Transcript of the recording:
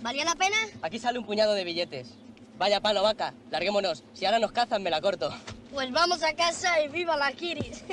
¿Valía la pena? Aquí sale un puñado de billetes. Vaya palo, vaca. Larguémonos. Si ahora nos cazan, me la corto. Pues vamos a casa y viva la Kiris.